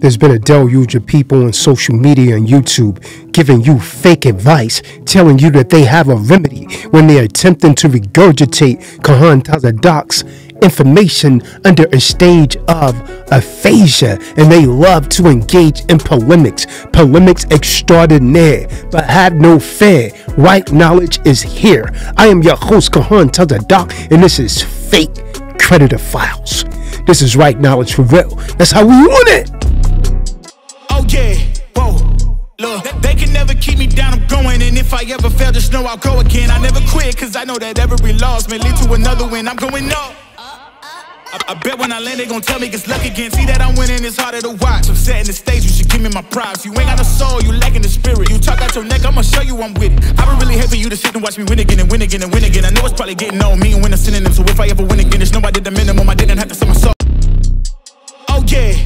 There's been a deluge of people on social media and YouTube giving you fake advice, telling you that they have a remedy when they are attempting to regurgitate Kahan Tazadaq's information under a stage of aphasia, and they love to engage in polemics extraordinaire. But have no fear, right knowledge is here. I am your host, Kahan Tazadaq, and this is Fake Creditor Files. This is right knowledge for real. That's how we want it. Oh yeah, whoa, look, they can never keep me down, I'm going. And if I ever fail, just know I'll go again. I never quit, cause I know that every loss may lead to another win. I'm going up. I bet when I land, they gon' tell me it's luck again. See that I'm winning, it's harder to watch. I'm setting the stage, you should give me my props. You ain't got no soul, you lacking the spirit. You talk out your neck, I'ma show you I'm with it. I would really hate for you to sit and watch me win again and win again and win again. I know it's probably getting on me and winning synonyms. So if I ever win again, it's no I did the minimum, I didn't have to sell my soul. Oh yeah.